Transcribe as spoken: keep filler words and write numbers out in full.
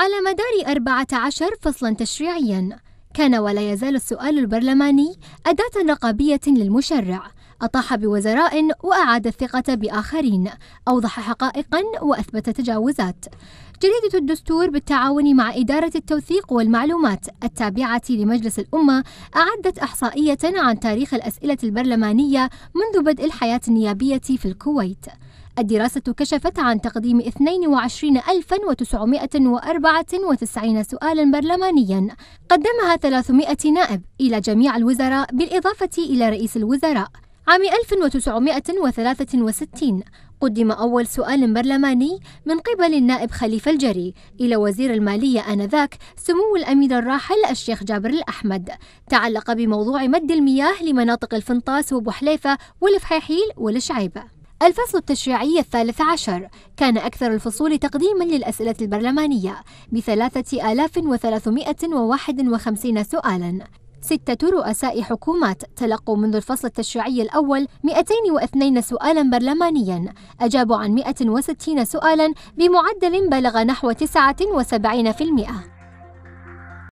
على مدار أربعة عشر فصلاً تشريعياً، كان ولا يزال السؤال البرلماني أداة رقابية للمشرع، أطاح بوزراء وأعاد الثقة بآخرين، أوضح حقائقاً وأثبت تجاوزات. جريدة الدستور بالتعاون مع إدارة التوثيق والمعلومات التابعة لمجلس الأمة أعدت إحصائية عن تاريخ الأسئلة البرلمانية منذ بدء الحياة النيابية في الكويت. الدراسة كشفت عن تقديم اثنين وعشرين ألفاً وتسعمائة وأربعة وتسعين سؤالاً برلمانياً قدمها ثلاثمائة نائب إلى جميع الوزراء بالإضافة إلى رئيس الوزراء. عام ألف وتسعمائة وثلاثة وستين قدم أول سؤال برلماني من قبل النائب خليفة الجري إلى وزير المالية آنذاك سمو الأمير الراحل الشيخ جابر الأحمد، تعلق بموضوع مد المياه لمناطق الفنطاس وبحليفة والفحيحيل والشعيبة. الفصل التشريعي الثالث عشر كان أكثر الفصول تقديماً للأسئلة البرلمانية بثلاثة آلاف وثلاثمائة وواحد وخمسين سؤالاً. ستة رؤساء حكومات تلقوا منذ الفصل التشريعي الأول مئتين واثنين سؤالاً برلمانياً، أجابوا عن مئة وستين سؤالاً بمعدل بلغ نحو تسعة وسبعين في المئة.